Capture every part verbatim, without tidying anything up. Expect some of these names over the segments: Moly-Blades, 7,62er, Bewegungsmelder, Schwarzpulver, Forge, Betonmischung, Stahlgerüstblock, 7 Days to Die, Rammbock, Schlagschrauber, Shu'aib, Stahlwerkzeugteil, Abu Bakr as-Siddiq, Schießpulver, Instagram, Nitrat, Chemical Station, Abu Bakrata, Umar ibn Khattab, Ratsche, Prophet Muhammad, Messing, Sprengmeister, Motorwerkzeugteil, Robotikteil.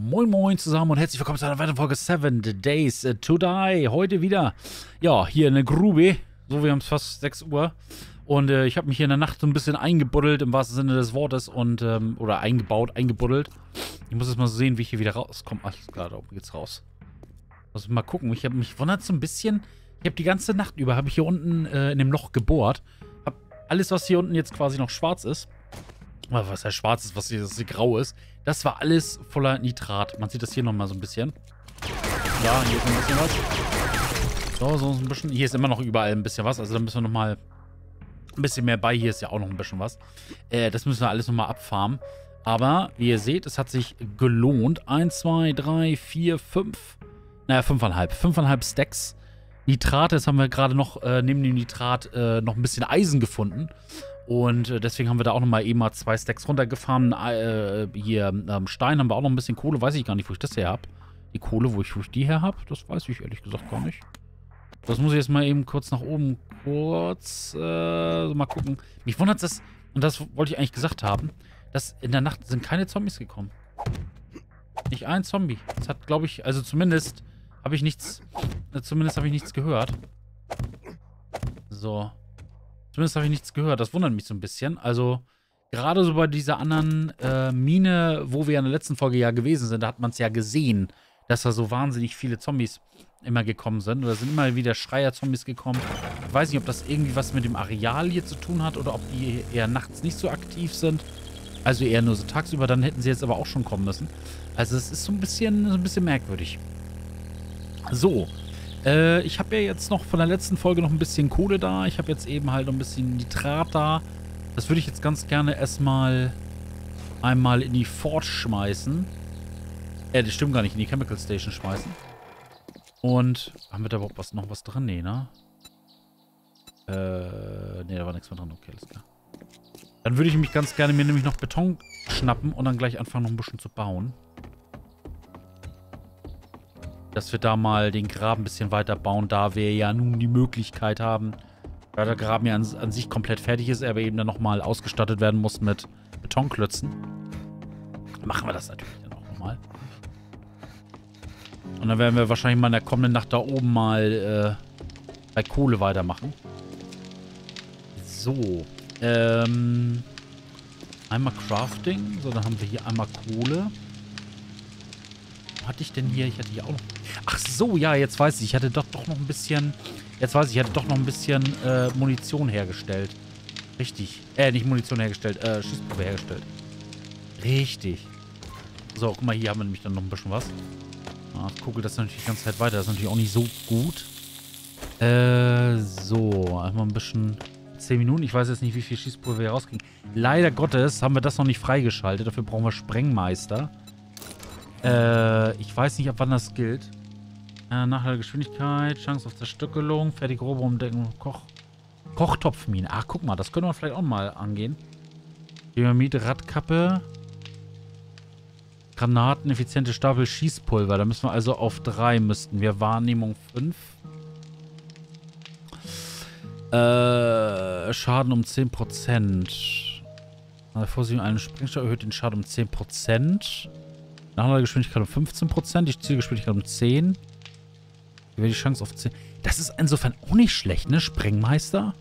Moin Moin zusammen und herzlich willkommen zu einer weiteren Folge seven Days to Die. Heute wieder, ja, hier eine Grube. So, wir haben es fast sechs Uhr. Und äh, ich habe mich hier in der Nacht so ein bisschen eingebuddelt, im wahrsten Sinne des Wortes. und ähm, Oder eingebaut, eingebuddelt. Ich muss jetzt mal sehen, wie ich hier wieder rauskomme. Ach, gerade oben geht's raus. Muss mal gucken. Ich habe mich wundert so ein bisschen. Ich habe die ganze Nacht über, habe ich hier unten äh, in dem Loch gebohrt. Habe alles, was hier unten jetzt quasi noch schwarz ist. Was ja schwarz ist, was hier, was hier grau ist. Das war alles voller Nitrat. Man sieht das hier nochmal so ein bisschen. Ja, hier ist noch ein bisschen was. So, so ein bisschen. Hier ist immer noch überall ein bisschen was. Also da müssen wir nochmal ein bisschen mehr bei. Hier ist ja auch noch ein bisschen was. Äh, das müssen wir alles nochmal abfarmen. Aber wie ihr seht, es hat sich gelohnt. eins, zwei, drei, vier, fünf. Naja, fünfeinhalb. Fünfeinhalb Stacks. Nitrat, jetzt haben wir gerade noch äh, neben dem Nitrat äh, noch ein bisschen Eisen gefunden. Und deswegen haben wir da auch nochmal eben mal zwei Stacks runtergefahren. Äh, hier ähm, Stein haben wir auch noch ein bisschen Kohle. Weiß ich gar nicht, wo ich das her habe. Die Kohle, wo ich, wo ich die her habe, das weiß ich ehrlich gesagt gar nicht. Das muss ich jetzt mal eben kurz nach oben. Kurz äh, mal gucken. Mich wundert das, und das wollte ich eigentlich gesagt haben, dass in der Nacht sind keine Zombies gekommen. Nicht ein Zombie. Das hat, glaube ich, also zumindest habe ich nichts, äh, zumindest habe ich nichts gehört. So. Zumindest habe ich nichts gehört. Das wundert mich so ein bisschen. Also, gerade so bei dieser anderen äh, Mine, wo wir in der letzten Folge ja gewesen sind, da hat man es ja gesehen, dass da so wahnsinnig viele Zombies immer gekommen sind. Oder sind immer wieder Schreier-Zombies gekommen. Ich weiß nicht, ob das irgendwie was mit dem Areal hier zu tun hat oder ob die eher nachts nicht so aktiv sind. Also eher nur so tagsüber. Dann hätten sie jetzt aber auch schon kommen müssen. Also, es ist so ein bisschen, so ein bisschen merkwürdig. So. Äh, ich habe ja jetzt noch von der letzten Folge noch ein bisschen Kohle da. Ich habe jetzt eben halt noch ein bisschen Nitrat da. Das würde ich jetzt ganz gerne erstmal einmal in die Forge schmeißen. Äh, das stimmt gar nicht. In die Chemical Station schmeißen. Und haben wir da überhaupt was, noch was drin? Nee, ne? Äh, nee, da war nichts mehr drin. Okay, alles klar. Dann würde ich mich ganz gerne mir nämlich noch Beton schnappen und dann gleich anfangen, noch ein bisschen zu bauen. Dass wir da mal den Graben ein bisschen weiter bauen, da wir ja nun die Möglichkeit haben, da der Graben ja an, an sich komplett fertig ist, aber eben dann nochmal ausgestattet werden muss mit Betonklötzen. Machen wir das natürlich dann auch nochmal. Und dann werden wir wahrscheinlich mal in der kommenden Nacht da oben mal äh, bei Kohle weitermachen. So. Ähm, einmal Crafting. So, dann haben wir hier einmal Kohle. Hatte ich denn hier? Ich hatte hier auch noch... Ach so, ja, jetzt weiß ich. Ich hatte doch, doch noch ein bisschen... Jetzt weiß ich, ich hatte doch noch ein bisschen äh, Munition hergestellt. Richtig. Äh, nicht Munition hergestellt. Äh, Schießpulver hergestellt. Richtig. So, guck mal, hier haben wir nämlich dann noch ein bisschen was. Ah, gucke das natürlich die ganze Zeit weiter. Das ist natürlich auch nicht so gut. Äh, so. Einmal ein bisschen... zehn Minuten. Ich weiß jetzt nicht, wie viel Schießpulver wir rauskriegen. Leider Gottes haben wir das noch nicht freigeschaltet. Dafür brauchen wir Sprengmeister. Äh, ich weiß nicht, ab wann das gilt. Äh, Nachteil Geschwindigkeit, Chance auf Zerstückelung, fertig grobe Umdeckung, Koch, Kochtopfmine. Ach, guck mal, das können wir vielleicht auch mal angehen. Dynamit, Radkappe, Granaten, effiziente Stapel, Schießpulver. Da müssen wir also auf drei müssten wir. Wahrnehmung fünf. Äh, Schaden um zehn Prozent. Also, Vorsicht, einen Sprengstoff erhöht den Schaden um zehn Prozent. Nachladegeschwindigkeit um fünfzehn Prozent, die Zielgeschwindigkeit um zehn. Hier wäre die Chance auf zehn. Das ist insofern auch nicht schlecht, ne? Sprengmeister.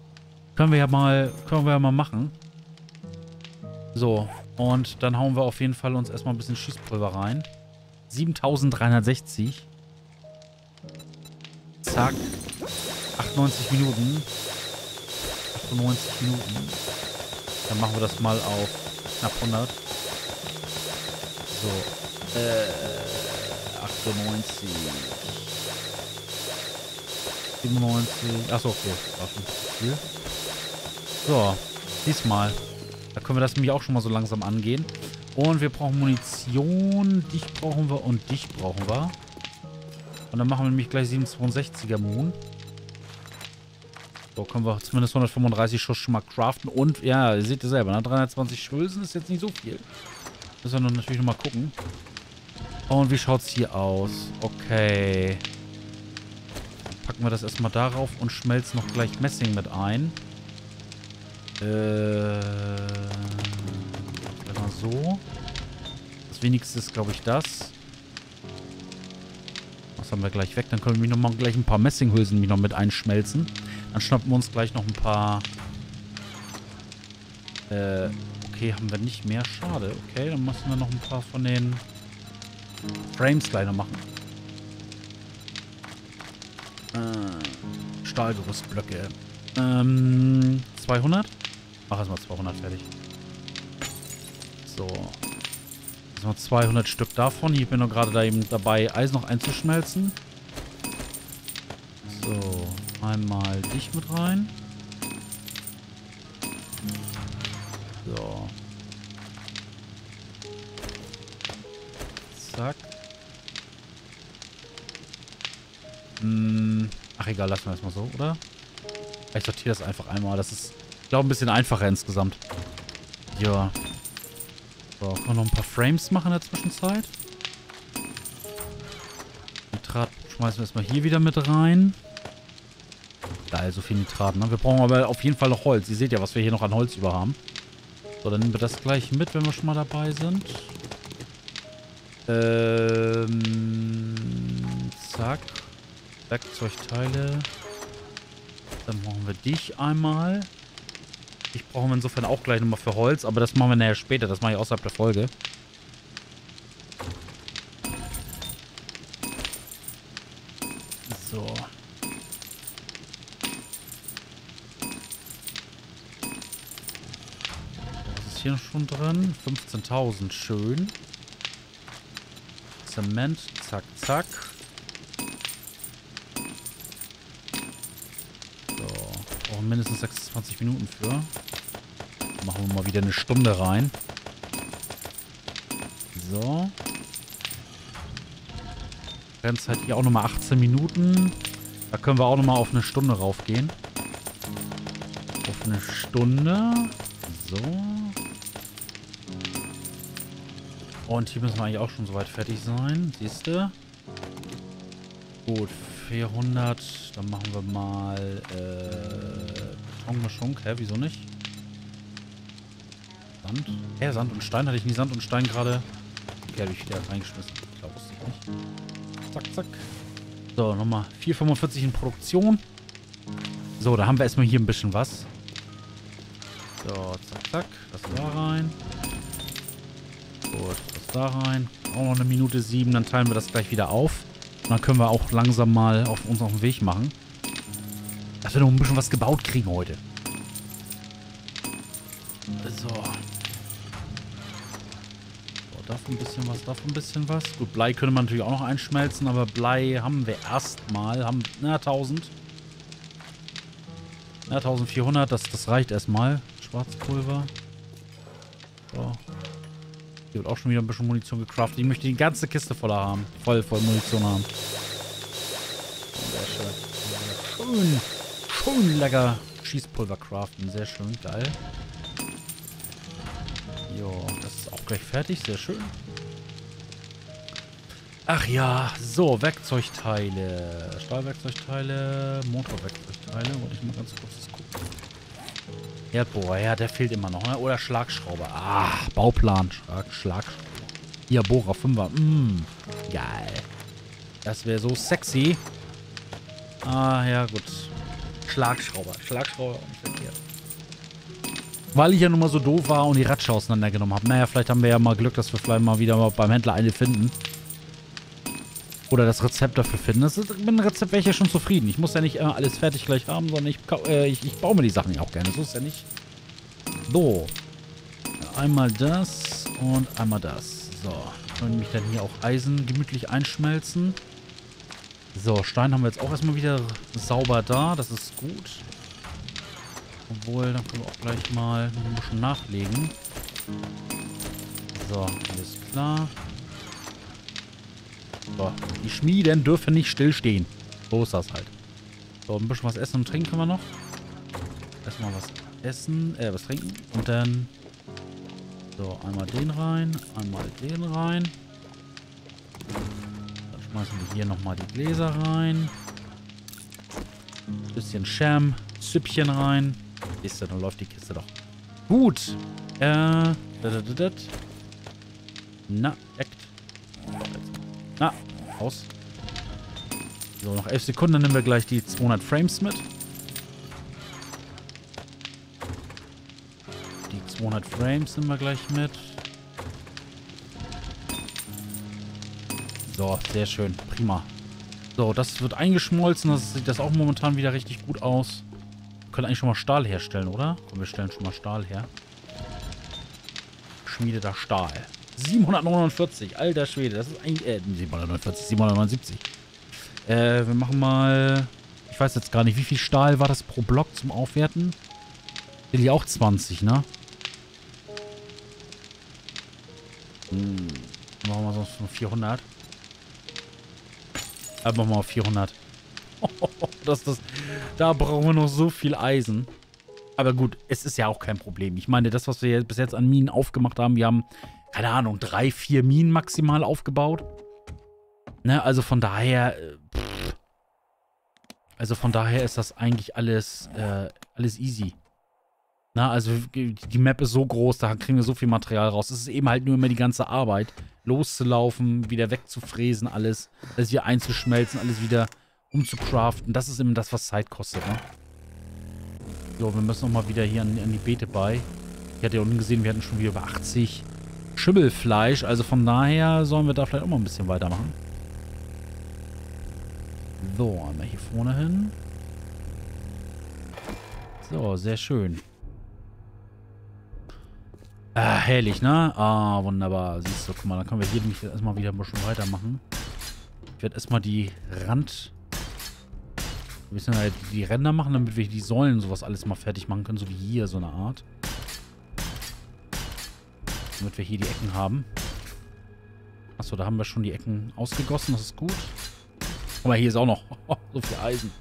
Können wir ja mal, können wir ja mal machen. So, und dann hauen wir auf jeden Fall uns erstmal ein bisschen Schießpulver rein. siebentausenddreihundertsechzig. Zack. achtundneunzig Minuten. achtundneunzig Minuten. Dann machen wir das mal auf knapp hundert. So. achtundneunzig, siebenundneunzig. Achso, okay. Viel. So, diesmal. Da können wir das nämlich auch schon mal so langsam angehen. Und wir brauchen Munition. Dich brauchen wir und dich brauchen wir. Und dann machen wir nämlich gleich sieben Komma zweiundsechziger Moon. So, können wir zumindest hundertfünfunddreißig Schuss schon mal craften. Und, ja, ihr seht ihr selber, ne? dreihundertzwanzig Schößen ist jetzt nicht so viel. Müssen wir natürlich nochmal gucken. Und wie schaut's hier aus? Okay. Packen wir das erstmal darauf und schmelzen noch gleich Messing mit ein. Äh. Immer so. Das wenigste ist, glaube ich, das. Das haben wir gleich weg. Dann können wir mich noch mal gleich ein paar Messinghülsen mich noch mit einschmelzen. Dann schnappen wir uns gleich noch ein paar... Äh, okay, haben wir nicht mehr. Schade. Okay, dann müssen wir noch ein paar von den Frames kleiner machen. Äh, Stahlgerüstblöcke. Ähm, zweihundert? Mach erstmal zweihundert fertig. So. Jetzt noch zweihundert Stück davon. Ich bin noch gerade da eben dabei, Eis noch einzuschmelzen. So. Einmal dich mit rein. So. Zack. Hm. Ach egal, lassen wir erstmal so, oder? Ich sortiere das einfach einmal. Das ist, ich glaube, ein bisschen einfacher insgesamt. Ja. So, können wir noch ein paar Frames machen in der Zwischenzeit. Nitrat schmeißen wir erstmal hier wieder mit rein. Geil, so viel Nitrat, ne? Wir brauchen aber auf jeden Fall noch Holz. Ihr seht ja, was wir hier noch an Holz über haben. So, dann nehmen wir das gleich mit, wenn wir schon mal dabei sind. Ähm, zack. Werkzeugteile. Dann brauchen wir dich einmal. Ich brauche insofern auch gleich nochmal für Holz, aber das machen wir nachher später. Das mache ich außerhalb der Folge. So. Was ist hier schon drin? fünfzehntausend, schön. Zement, zack, zack. Mindestens sechsundzwanzig Minuten für. Machen wir mal wieder eine Stunde rein. So. Bremszeit hier auch nochmal achtzehn Minuten. Da können wir auch nochmal auf eine Stunde raufgehen. Auf eine Stunde. So. Und hier müssen wir eigentlich auch schon soweit fertig sein. Siehst du? Gut, vierhundert. Dann machen wir mal... Äh, Betonmischung. Hä, wieso nicht? Sand? Hä, Sand und Stein? Hatte ich nie Sand und Stein gerade? Okay, habe ich wieder reingeschmissen. Ich glaube, wusste ich nicht. Zack, zack. So, nochmal vier Komma fünfundvierzig in Produktion. So, da haben wir erstmal hier ein bisschen was. So, zack, zack. Das da rein. Gut, das da rein. Auch noch eine Minute sieben. Dann teilen wir das gleich wieder auf. Und dann können wir auch langsam mal auf uns auf den Weg machen. Dass wir noch ein bisschen was gebaut kriegen heute. So. So, davon ein bisschen was, davon ein bisschen was. Gut, Blei könnte man natürlich auch noch einschmelzen, aber Blei haben wir erstmal. Haben, na, tausend. Na, eintausendvierhundert, das, das reicht erstmal. Schwarzpulver. So. Hier wird auch schon wieder ein bisschen Munition gecraftet. Ich möchte die ganze Kiste voller haben. Voll, voll Munition haben. Sehr schön. Schön, schön lecker Schießpulver craften. Sehr schön, geil. Jo, das ist auch gleich fertig. Sehr schön. Ach ja, so, Werkzeugteile. Stahlwerkzeugteile, Motorwerkzeugteile. Wollte ich mal ganz kurz das gucken. Erdbohrer, ja, der fehlt immer noch, ne? Oder Schlagschrauber. Ah, Bauplan. Schlag, Schlagschrauber. Hier, Bohrer, Fünfer. Mm, geil. Das wäre so sexy. Ah, ja, gut. Schlagschrauber. Schlagschrauber. Weil ich ja nun mal so doof war und die Ratsche auseinandergenommen habe. Naja, vielleicht haben wir ja mal Glück, dass wir vielleicht mal wieder mal beim Händler eine finden. Oder das Rezept dafür finden. Das ist, mit dem Rezept wäre ich ja schon zufrieden. Ich muss ja nicht immer alles fertig gleich haben, sondern ich, äh, ich, ich baue mir die Sachen ja auch gerne. So ist ja nicht... So. Einmal das und einmal das. So. Können mich dann hier auch Eisen gemütlich einschmelzen. So, Stein haben wir jetzt auch erstmal wieder sauber da. Das ist gut. Obwohl, dann können wir auch gleich mal ein bisschen nachlegen. So, alles klar. So, die Schmieden dürfen nicht stillstehen. So ist das halt. So, ein bisschen was essen und trinken können wir noch. Erstmal was essen, äh, was trinken. Und dann... So, einmal den rein, einmal den rein. Dann schmeißen wir hier nochmal die Gläser rein. Ein bisschen Scham, Süppchen rein. Siehst du, dann läuft die Kiste doch. Gut. Äh, da, da, da, da. Na, echt. Na, aus. So, noch elf Sekunden, dann nehmen wir gleich die zweihundert Frames mit. Die zweihundert Frames nehmen wir gleich mit. So, sehr schön. Prima. So, das wird eingeschmolzen. Das sieht das auch momentan wieder richtig gut aus. Wir können eigentlich schon mal Stahl herstellen, oder? Komm, wir stellen schon mal Stahl her. Geschmiedeter Stahl. siebenhundertneunundvierzig. Alter Schwede. Das ist eigentlich... Äh, siebenhundertneunundvierzig, siebenhundertneunundsiebzig. Äh, wir machen mal... Ich weiß jetzt gar nicht, wie viel Stahl war das pro Block zum Aufwerten? Will ich auch zwanzig, ne? Hm. Machen wir sonst nur vierhundert. Einfach mal auf vierhundert. Oh, das, das, da brauchen wir noch so viel Eisen. Aber gut, es ist ja auch kein Problem. Ich meine, das, was wir bis jetzt an Minen aufgemacht haben, wir haben, keine Ahnung, drei, vier Minen maximal aufgebaut. Ne, also von daher, pff, also von daher ist das eigentlich alles, äh, alles easy. Na, also die Map ist so groß, da kriegen wir so viel Material raus. Es ist eben halt nur immer die ganze Arbeit, loszulaufen, wieder wegzufräsen, alles, alles wieder einzuschmelzen, alles wieder umzucraften. Das ist eben das, was Zeit kostet, ne? So, wir müssen nochmal wieder hier an, an die Beete bei. Ich hatte ja unten gesehen, wir hatten schon wieder über achtzig Schimmelfleisch. Also von daher sollen wir da vielleicht auch mal ein bisschen weitermachen. So, einmal hier vorne hin. So, sehr schön. Ah, herrlich, ne? Ah, wunderbar. Siehst du, guck mal, dann können wir hier nämlich erstmal wieder ein bisschen weitermachen. Ich werde erstmal die Rand... Wir müssen halt die Ränder machen, damit wir die Säulen und sowas alles mal fertig machen können. So wie hier, so eine Art. Damit wir hier die Ecken haben. Achso, da haben wir schon die Ecken ausgegossen. Das ist gut. Guck mal, hier ist auch noch oh, so viel Eisen.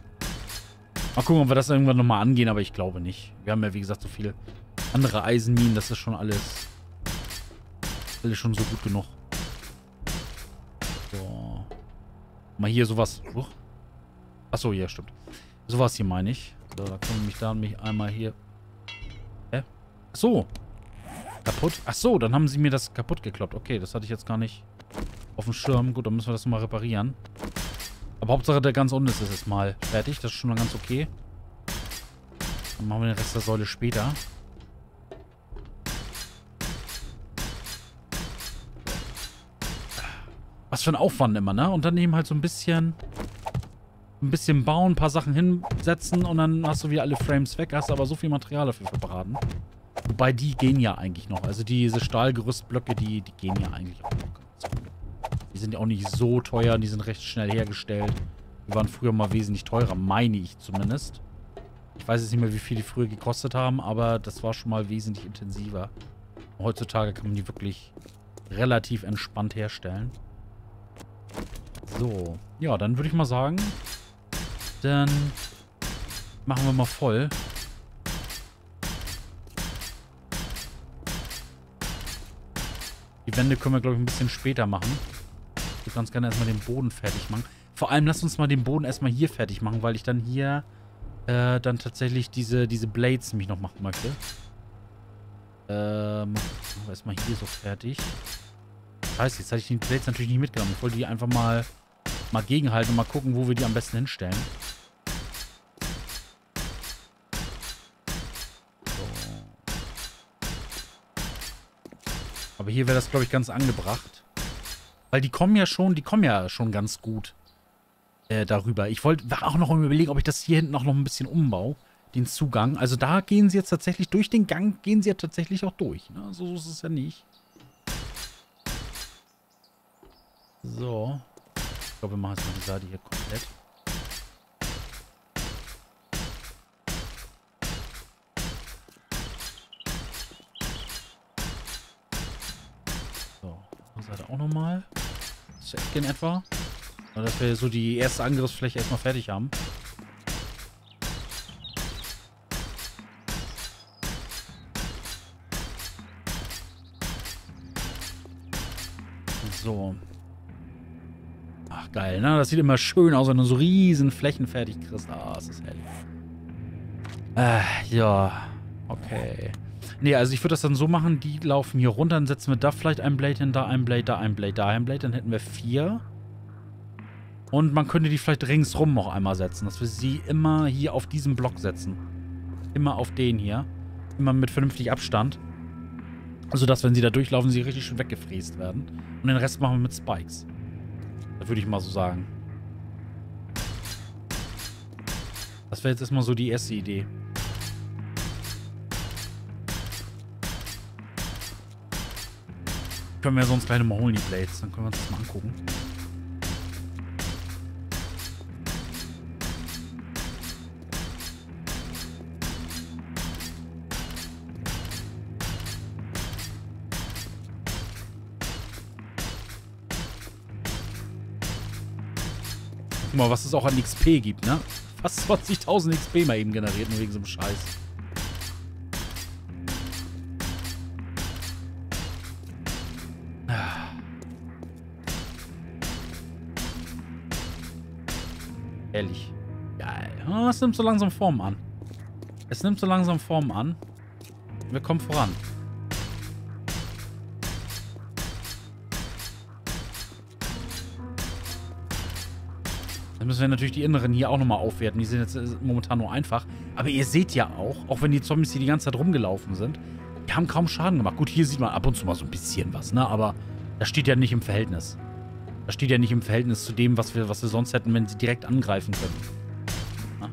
Mal gucken, ob wir das irgendwann nochmal angehen, aber ich glaube nicht. Wir haben ja, wie gesagt, so viel... Andere Eisenminen, das ist schon alles, alles schon so gut genug. So. Mal hier sowas. Achso, ja, stimmt. Sowas hier meine ich. So, da komme ich mich da und mich einmal hier. Hä? Achso. Kaputt. Achso, dann haben sie mir das kaputt gekloppt. Okay, das hatte ich jetzt gar nicht auf dem Schirm. Gut, dann müssen wir das mal reparieren. Aber Hauptsache, der ganz unten ist jetzt mal fertig. Das ist schon mal ganz okay. Dann machen wir den Rest der Säule später. Was für ein Aufwand immer, ne? Und dann eben halt so ein bisschen ein bisschen bauen, ein paar Sachen hinsetzen und dann hast du wieder alle Frames weg, hast aber so viel Material dafür verbraten. Wobei, die gehen ja eigentlich noch. Also diese Stahlgerüstblöcke, die, die gehen ja eigentlich auch noch. Die sind ja auch nicht so teuer, die sind recht schnell hergestellt. Die waren früher mal wesentlich teurer, meine ich zumindest. Ich weiß jetzt nicht mehr, wie viel die früher gekostet haben, aber das war schon mal wesentlich intensiver. Heutzutage kann man die wirklich relativ entspannt herstellen. So, ja, dann würde ich mal sagen, dann machen wir mal voll. Die Wände können wir, glaube ich, ein bisschen später machen. Ich würde ganz gerne erstmal den Boden fertig machen. Vor allem, lasst uns mal den Boden erstmal hier fertig machen, weil ich dann hier äh, dann tatsächlich diese, diese Blades nämlich noch machen möchte. Ähm, machen wir erstmal hier so fertig. Scheiße, jetzt hatte ich die Blades natürlich nicht mitgenommen. Ich wollte die einfach mal, mal gegenhalten und mal gucken, wo wir die am besten hinstellen. So. Aber hier wäre das, glaube ich, ganz angebracht. Weil die kommen ja schon, die kommen ja schon ganz gut äh, darüber. Ich wollte auch noch überlegen, ob ich das hier hinten auch noch ein bisschen umbaue. Den Zugang. Also da gehen sie jetzt tatsächlich durch den Gang, gehen sie ja tatsächlich auch durch. Ne? So, so ist es ja nicht. So. Ich glaube, wir machen jetzt mal die Seite hier komplett. So. Die Seite auch nochmal. Zu Ecken etwa. So, dass wir so die erste Angriffsfläche erstmal fertig haben. So. Ach, geil, ne? Das sieht immer schön aus, wenn du so riesen Flächen fertig kriegst. Ah, es ist herrlich. Äh, ja. Okay. Nee, also ich würde das dann so machen, die laufen hier runter, dann setzen wir da vielleicht ein Blade hin, da ein Blade, da ein Blade, da ein Blade, dann hätten wir vier. Und man könnte die vielleicht ringsrum noch einmal setzen. Dass wir sie immer hier auf diesen Block setzen. Immer auf den hier. Immer mit vernünftig Abstand. Sodass, wenn sie da durchlaufen, sie richtig schön weggefräst werden. Und den Rest machen wir mit Spikes. Das würde ich mal so sagen. Das wäre jetzt erstmal so die erste Idee. Können wir ja sonst gleich nochmal Moly-Blades. Dann können wir uns das mal angucken. Guck mal, was es auch an X P gibt, ne? Fast zwanzigtausend X P mal eben generiert, nur wegen so einem Scheiß. Ehrlich. Geil. Oh, es nimmt so langsam Form an. Es nimmt so langsam Form an. Wir kommen voran. Dann müssen wir natürlich die inneren hier auch nochmal aufwerten. Die sind jetzt momentan nur einfach. Aber ihr seht ja auch, auch wenn die Zombies hier die ganze Zeit rumgelaufen sind, die haben kaum Schaden gemacht. Gut, hier sieht man ab und zu mal so ein bisschen was, ne? Aber das steht ja nicht im Verhältnis. Das steht ja nicht im Verhältnis zu dem, was wir, was wir sonst hätten, wenn sie direkt angreifen können. Na?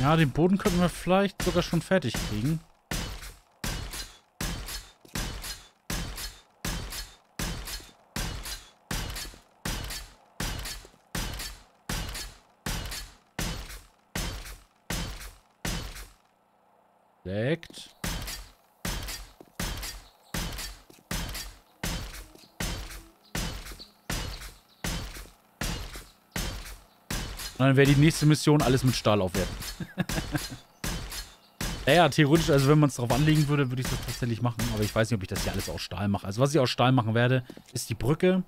Ja, den Boden könnten wir vielleicht sogar schon fertig kriegen. Legt. Und dann wäre die nächste Mission alles mit Stahl aufwerten. Naja, theoretisch, also wenn man es drauf anlegen würde, würde ich das tatsächlich machen. Aber ich weiß nicht, ob ich das hier alles aus Stahl mache. Also was ich aus Stahl machen werde, ist die Brücke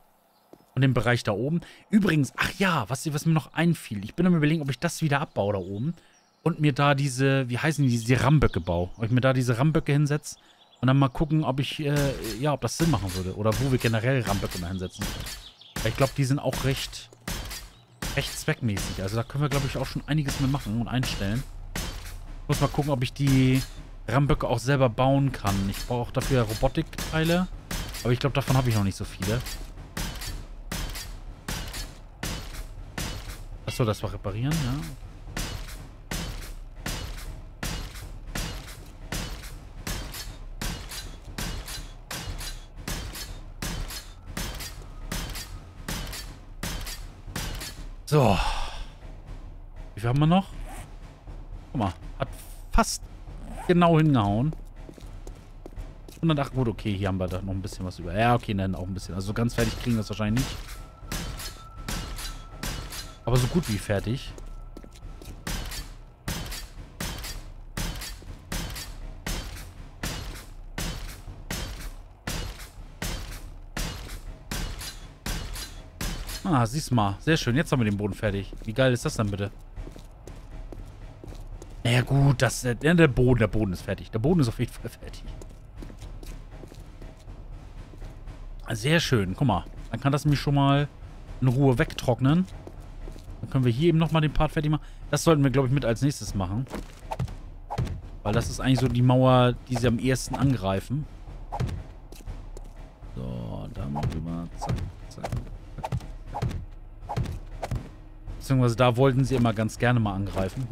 und den Bereich da oben. Übrigens, ach ja, was, was mir noch einfiel. Ich bin am Überlegen, ob ich das wieder abbaue da oben. Und mir da diese, wie heißen die, diese Rammböcke baue. Ob ich mir da diese Rammböcke hinsetze. Und dann mal gucken, ob ich, äh, ja, ob das Sinn machen würde. Oder wo wir generell Rammböcke mal hinsetzen. Weil ich glaube, die sind auch recht... Recht zweckmäßig. Also da können wir, glaube ich, auch schon einiges mit machen und einstellen. Ich muss mal gucken, ob ich die Rammböcke auch selber bauen kann. Ich brauche dafür Robotikteile. Aber ich glaube, davon habe ich noch nicht so viele. Achso, das war reparieren, ja. So. Wie viel haben wir noch? Guck mal. Hat fast genau hingehauen. hundertacht, gut, okay. Hier haben wir da noch ein bisschen was über. Ja, okay, dann auch ein bisschen. Also ganz fertig kriegen wir es wahrscheinlich nicht. Aber so gut wie fertig. Ah, siehst mal. Sehr schön. Jetzt haben wir den Boden fertig. Wie geil ist das dann bitte? Naja gut, das, äh, der Boden, der Boden ist fertig. Der Boden ist auf jeden Fall fertig. Sehr schön. Guck mal. Dann kann das nämlich schon mal in Ruhe wegtrocknen. Dann können wir hier eben nochmal den Part fertig machen. Das sollten wir, glaube ich, mit als nächstes machen. Weil das ist eigentlich so die Mauer, die sie am ehesten angreifen. So, da mal rüber. Zack, zack. Beziehungsweise da wollten sie immer ganz gerne mal angreifen.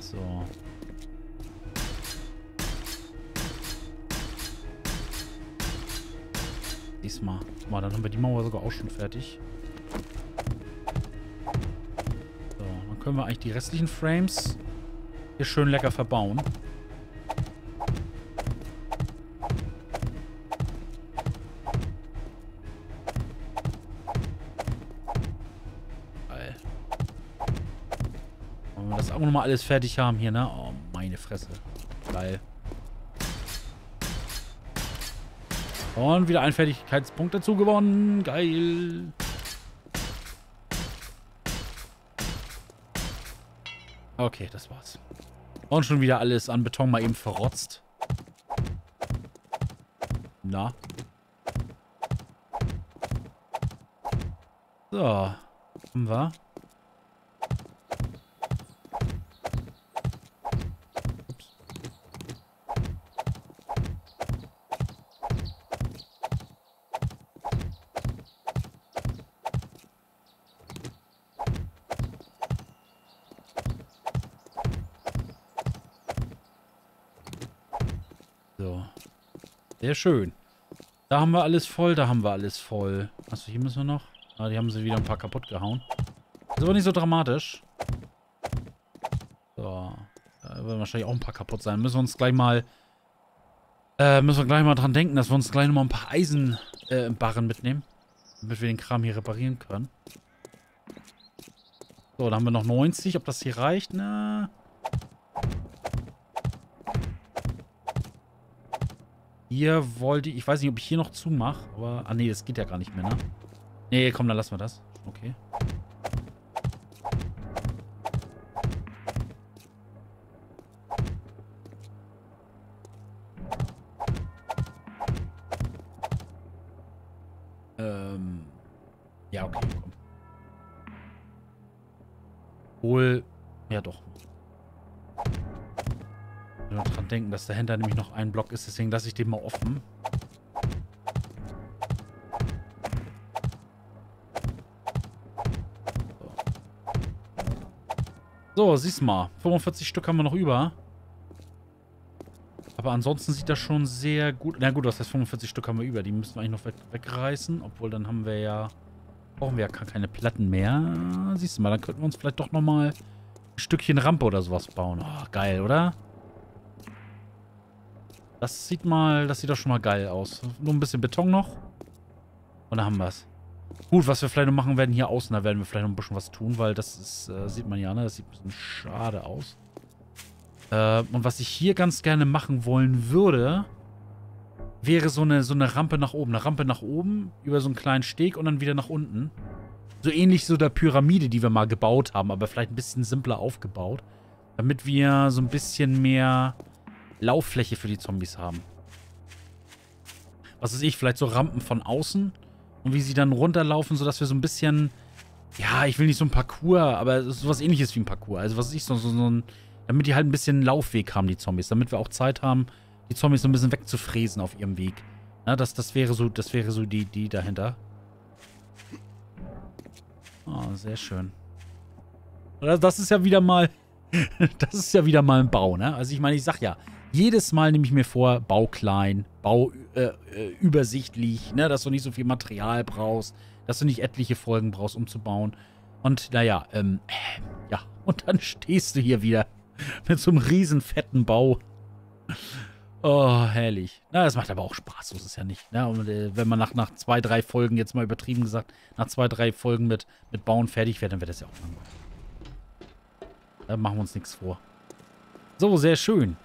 So. Diesmal. Guck mal, dann haben wir die Mauer sogar auch schon fertig. So, dann können wir eigentlich die restlichen Frames hier schön lecker verbauen. Und das auch nochmal alles fertig haben hier, ne? Oh, meine Fresse. Geil. Und wieder ein Fertigkeitspunkt dazu gewonnen. Geil. Okay, das war's. Und schon wieder alles an Beton mal eben verrotzt. Na. So. Haben wir. Sehr schön. Da haben wir alles voll, da haben wir alles voll. Achso, hier müssen wir noch. Ah, die haben sie wieder ein paar kaputt gehauen. Ist aber nicht so dramatisch. So. Da werden wahrscheinlich auch ein paar kaputt sein. Müssen wir uns gleich mal... Äh, müssen wir gleich mal dran denken, dass wir uns gleich nochmal ein paar Eisenbarren äh, mitnehmen. Damit wir den Kram hier reparieren können. So, da haben wir noch neunzig. Ob das hier reicht? Na... Hier wollte ich, ich weiß nicht, ob ich hier noch zumache, aber, ah nee, das geht ja gar nicht mehr, ne? Nee, komm, dann lassen wir das. Okay. Ähm. Ja, okay, komm. Wohl, ja doch. Dran denken, dass dahinter nämlich noch ein Block ist, deswegen lasse ich den mal offen. So, so siehst mal, fünfundvierzig Stück haben wir noch über. Aber ansonsten sieht das schon sehr gut. Na gut, das heißt fünfundvierzig Stück haben wir über, die müssen wir eigentlich noch weg, wegreißen, obwohl dann haben wir ja, brauchen wir ja gar keine Platten mehr. Siehst du mal, dann könnten wir uns vielleicht doch nochmal ein Stückchen Rampe oder sowas bauen. Oh, geil, oder? Das sieht mal, das sieht doch schon mal geil aus. Nur ein bisschen Beton noch. Und da haben wir es. Gut, was wir vielleicht noch machen werden, hier außen, da werden wir vielleicht noch ein bisschen was tun, weil das ist, äh, sieht man ja, ne? Das sieht ein bisschen schade aus. Äh, und was ich hier ganz gerne machen wollen würde, wäre so eine, so eine Rampe nach oben. Eine Rampe nach oben, über so einen kleinen Steg und dann wieder nach unten. So ähnlich so der Pyramide, die wir mal gebaut haben, aber vielleicht ein bisschen simpler aufgebaut. Damit wir so ein bisschen mehr... Lauffläche für die Zombies haben. Was weiß ich, vielleicht so Rampen von außen und wie sie dann runterlaufen, sodass wir so ein bisschen, ja, ich will nicht so ein Parcours, aber sowas ähnliches wie ein Parcours. Also was weiß ich, so, so, so ein, damit die halt ein bisschen Laufweg haben, die Zombies, damit wir auch Zeit haben, die Zombies so ein bisschen wegzufräsen auf ihrem Weg. Ja, das, das wäre so, das wäre so die Idee dahinter. Oh, sehr schön. Das ist ja wieder mal, das ist ja wieder mal ein Bau, ne? Also ich meine, ich sag ja, jedes Mal nehme ich mir vor, bau klein, bau äh, äh, übersichtlich, ne, dass du nicht so viel Material brauchst, dass du nicht etliche Folgen brauchst, um zu bauen. Und naja, ähm, äh, ja, und dann stehst du hier wieder mit so einem riesen fetten Bau. Oh, herrlich. Na, das macht aber auch Spaß, so ist es ja nicht. Ne? Und, äh, wenn man nach, nach zwei, drei Folgen, jetzt mal übertrieben gesagt, nach zwei, drei Folgen mit, mit Bauen fertig wird, dann wird das ja auch langweilig. Da machen wir uns nichts vor. So, sehr schön.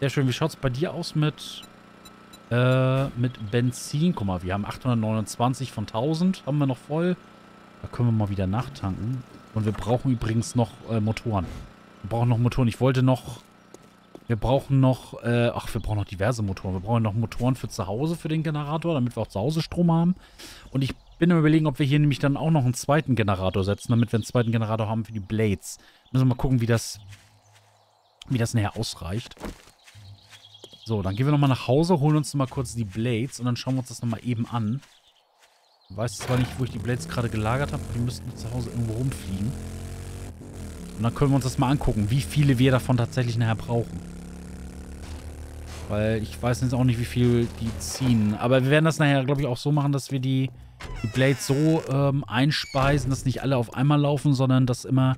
Sehr schön. Wie schaut es bei dir aus mit, äh, mit Benzin? Guck mal, wir haben achthundertneunundzwanzig von tausend. Haben wir noch voll. Da können wir mal wieder nachtanken. Und wir brauchen übrigens noch äh, Motoren. Wir brauchen noch Motoren. Ich wollte noch... Wir brauchen noch... Äh, ach, wir brauchen noch diverse Motoren. Wir brauchen noch Motoren für zu Hause, für den Generator, damit wir auch zu Hause Strom haben. Und ich bin am Überlegen, ob wir hier nämlich dann auch noch einen zweiten Generator setzen, damit wir einen zweiten Generator haben für die Blades. Müssen wir mal gucken, wie das... Wie das nachher ausreicht. So, dann gehen wir nochmal nach Hause, holen uns nochmal kurz die Blades und dann schauen wir uns das nochmal eben an. Ich weiß zwar nicht, wo ich die Blades gerade gelagert habe, aber die müssten zu Hause irgendwo rumfliegen. Und dann können wir uns das mal angucken, wie viele wir davon tatsächlich nachher brauchen. Weil ich weiß jetzt auch nicht, wie viel die ziehen. Aber wir werden das nachher, glaube ich, auch so machen, dass wir die, die Blades so ähm, einspeisen, dass nicht alle auf einmal laufen, sondern dass immer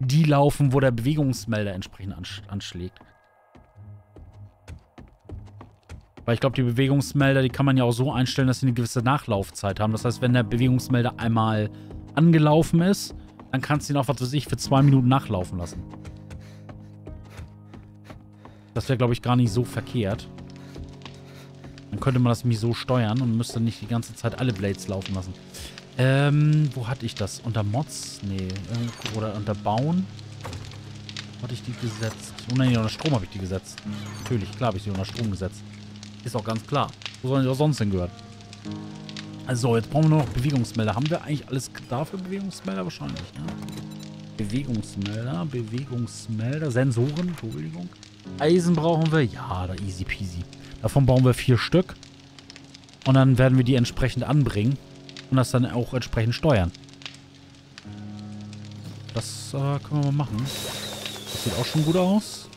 die laufen, wo der Bewegungsmelder entsprechend ansch- anschlägt. Weil ich glaube, die Bewegungsmelder, die kann man ja auch so einstellen, dass sie eine gewisse Nachlaufzeit haben. Das heißt, wenn der Bewegungsmelder einmal angelaufen ist, Dann kannst du ihn auch, was weiß ich, für zwei Minuten nachlaufen lassen. Das wäre, glaube ich, gar nicht so verkehrt. Dann könnte man das nämlich so steuern und müsste nicht die ganze Zeit alle Blades laufen lassen. Ähm, wo hatte ich das? Unter Mods? Nee. Oder unter Bauen? Hatte ich die gesetzt? Oh nein, unter Strom habe ich die gesetzt. Natürlich, klar habe ich die unter Strom gesetzt. Ist auch ganz klar. Wo sollen die auch sonst hingehören? Also, jetzt brauchen wir nur noch Bewegungsmelder. Haben wir eigentlich alles dafür? Bewegungsmelder wahrscheinlich, ne? Bewegungsmelder, Bewegungsmelder, Sensoren, Entschuldigung. Eisen brauchen wir. Ja, da easy peasy. Davon bauen wir vier Stück. Und dann werden wir die entsprechend anbringen. Und das dann auch entsprechend steuern. Das äh, können wir mal machen. Das sieht auch schon gut aus.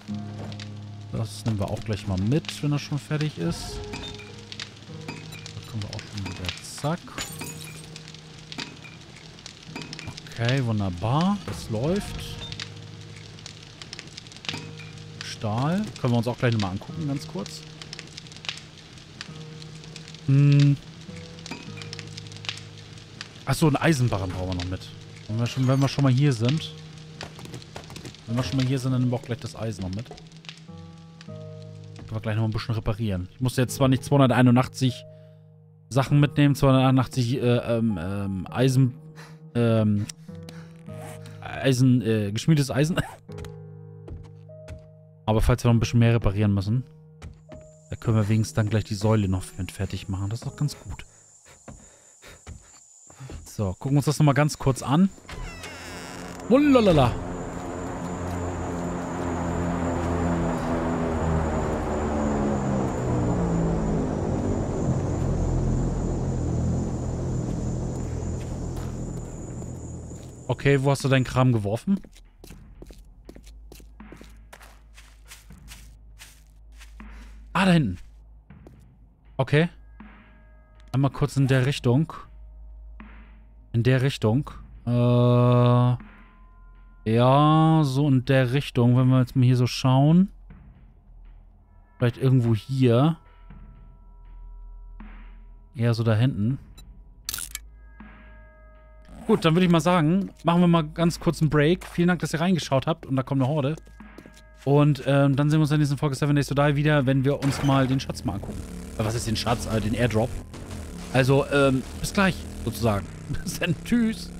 Das nehmen wir auch gleich mal mit, wenn das schon fertig ist. Da können wir auch schon wieder. Zack. Okay, wunderbar. Das läuft. Stahl. Können wir uns auch gleich nochmal angucken, ganz kurz. Hm. Achso, einen Eisenbarren brauchen wir noch mit. Wenn wir, schon, wenn wir schon mal hier sind. Wenn wir schon mal hier sind, dann nehmen wir auch gleich das Eisen noch mit. Können wir gleich noch ein bisschen reparieren. Ich muss jetzt zwar nicht zweihunderteinundachtzig Sachen mitnehmen, zweihunderteinundachtzig äh, ähm, ähm, Eisen. Ähm, Eisen, äh, geschmiedetes Eisen. Aber falls wir noch ein bisschen mehr reparieren müssen, da können wir wenigstens dann gleich die Säule noch mit fertig machen. Das ist doch ganz gut. So, gucken wir uns das nochmal ganz kurz an. Wulalala. Okay, wo hast du deinen Kram geworfen? Ah, da hinten. Okay. Einmal kurz in der Richtung. In der Richtung. Äh, ja, so in der Richtung. Wenn wir jetzt mal hier so schauen. Vielleicht irgendwo hier. Eher so da hinten. Gut, dann würde ich mal sagen, machen wir mal ganz kurz einen Break. Vielen Dank, dass ihr reingeschaut habt. Und da kommt eine Horde. Und ähm, dann sehen wir uns in der nächsten Folge seven days to die wieder, wenn wir uns mal den Schatz mal angucken. Was ist den Schatz? Den Airdrop. Also, ähm, bis gleich, sozusagen. Bis dann. Tschüss.